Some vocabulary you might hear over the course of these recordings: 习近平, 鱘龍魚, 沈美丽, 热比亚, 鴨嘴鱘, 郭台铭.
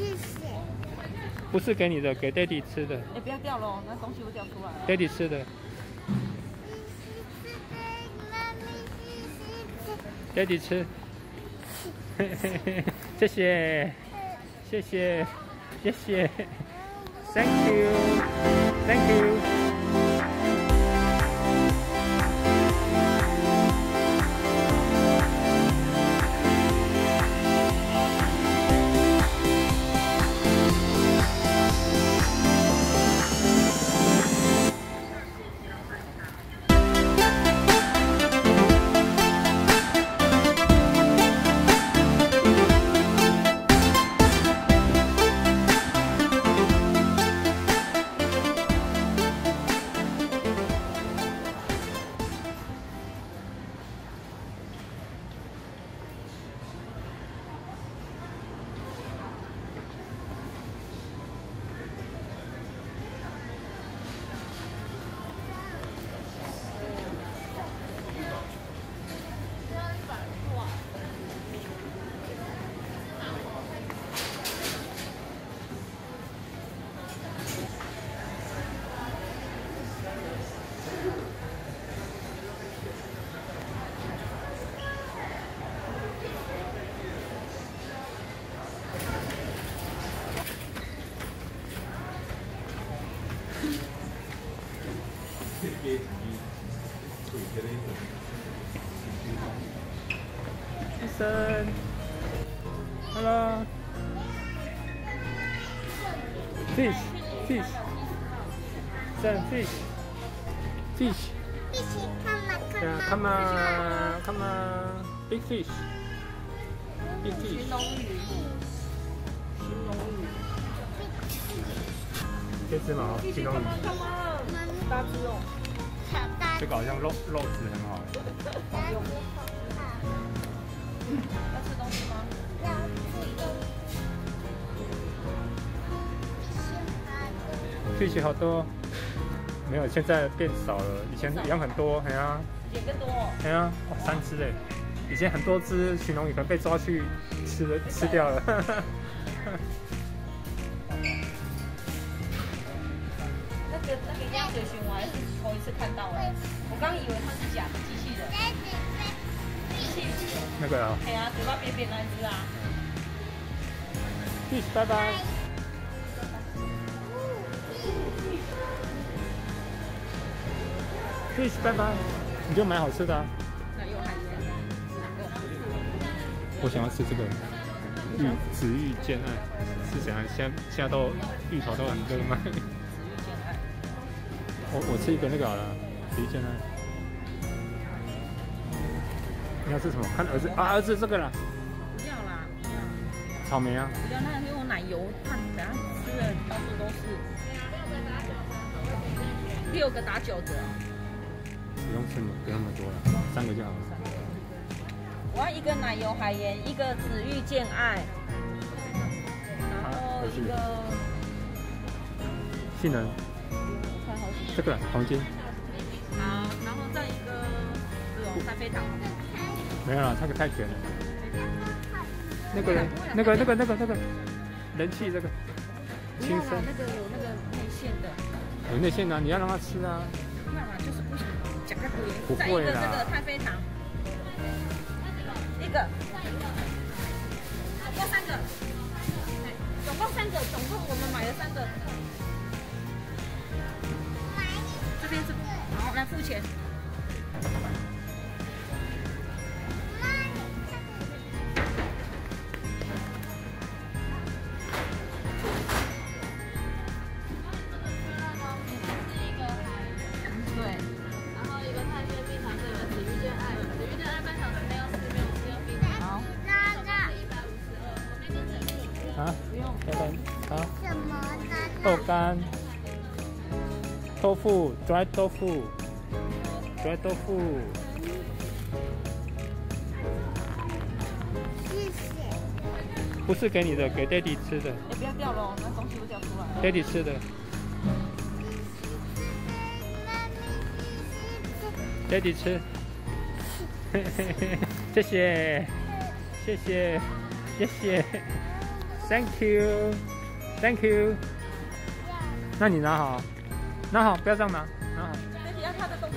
谢谢。不是给你的，给 Daddy 吃的。哎，不要掉喽，那东西会掉出来。Daddy 吃的。Daddy 吃。嘿嘿嘿，谢谢，谢谢，谢谢 ，Thank you，Thank you。 医生 ，Hello， fish，come on，big fish，big fish， 鲟龙鱼，这只毛，鲟龙鱼，大只哦。 这个好像肉质很好。要吃东西吗？要吃东西。飞鱼好多，没有，现在变少了。以前养很多，哎呀。也更多。哎呀，3只嘞！以前很多只鲟龙鱼可能被抓去吃掉了。那个鸭嘴鲟我还是头一次看到哎，我刚以为它是假的机器人。那个啊。哎呀，嘴巴扁扁那一只啊。拜拜。fish 拜拜，你就买好吃的啊。那有海鲜。我想要吃这个紫玉剑案，是怎样？现在都芋头都很热卖。 我吃一个那个好了，紫玉剑案。你要吃什么？看儿子啊，儿子这个啦。不要啦，不要。草莓啊。不要，那给我奶油，怕你等下吃的到处都是。6个打9折。不用吃，不用那么多了，3个就好了。我要一个奶油海盐，一个紫玉剑案，然后一个杏仁。 这个黄金，好，然后再一个三杯糖，没有了，这个太甜了。那个人气这个，青生那个有那个内馅的，有内馅的，你要让他吃啊。没有啦，就是不想讲太多。不会啦。再一个这个太妃糖，一个，总共3个，总共我们买了3个。 好，来付钱。对，然后一个太妃冰糖，这个紫玉剑爱，紫玉剑爱半小时没有冰糖。好，152。啊？不用。啊？什么的？豆干。 豆腐 ，dry 豆腐，谢谢。不是给你的，给 Daddy 吃的。哎，不要掉喽，那东西会掉出来。Daddy 吃的。Daddy 吃。嘿嘿嘿，谢谢，谢谢，谢谢 Thank you。那你拿好，拿好，不要这样拿，拿好。这里要他的东西。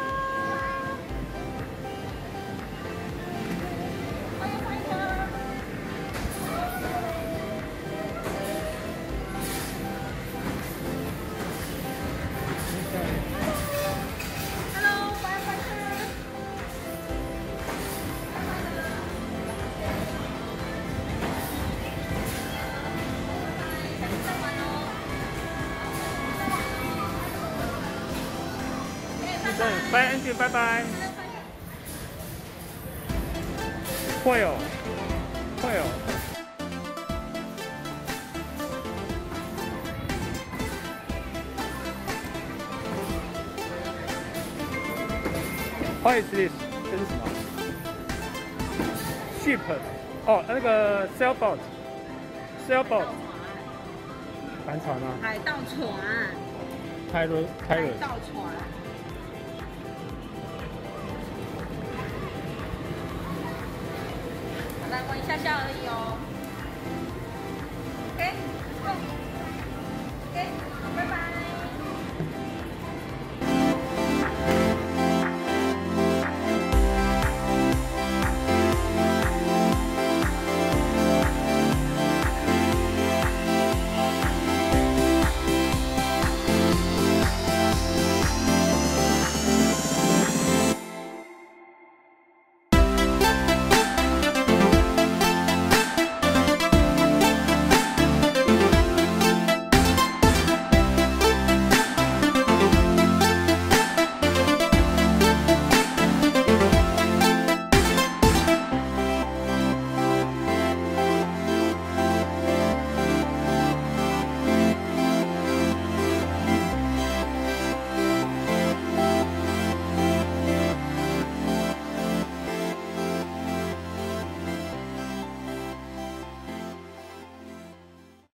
拜 ，Angie， 拜拜。会哦，会哦。 What is this？ 这是什么 ？Ship。哦，那个 sailboat。sailboat。帆船啊。海盗船。海盗船。 来玩一下下而已哦。